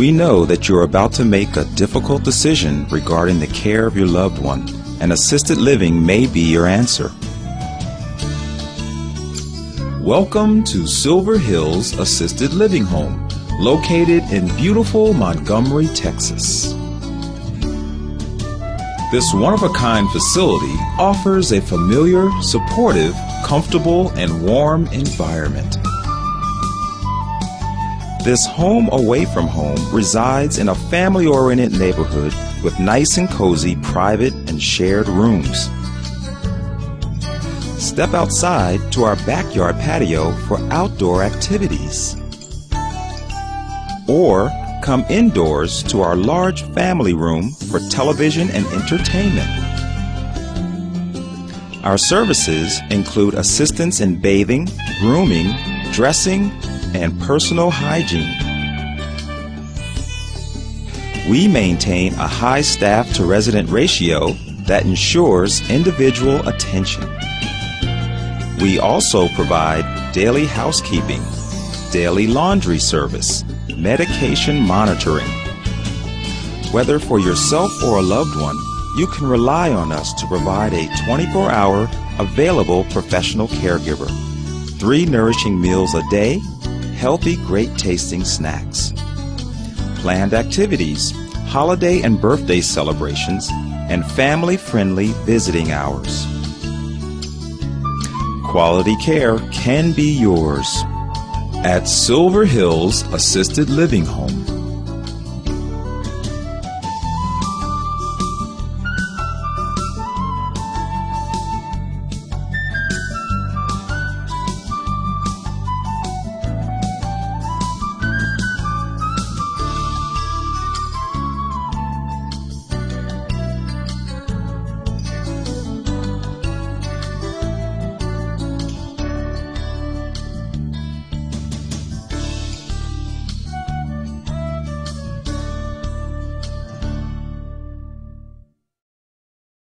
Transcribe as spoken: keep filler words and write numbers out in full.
We know that you're about to make a difficult decision regarding the care of your loved one, and assisted living may be your answer. Welcome to Silver Hills Assisted Living Home, located in beautiful Montgomery, Texas. This one-of-a-kind facility offers a familiar, supportive, comfortable, and warm environment. This home away from home resides in a family-oriented neighborhood with nice and cozy private and shared rooms. Step outside to our backyard patio for outdoor activities, or come indoors to our large family room for television and entertainment. Our services include assistance in bathing, grooming, dressing, and personal hygiene. We maintain a high staff to resident ratio that ensures individual attention. We also provide daily housekeeping, daily laundry service, medication monitoring. Whether for yourself or a loved one, you can rely on us to provide a twenty-four hour available professional caregiver, three nourishing meals a day, healthy, great tasting snacks, planned activities, holiday and birthday celebrations, and family-friendly visiting hours. Quality care can be yours at Silver Hills Assisted Living Home.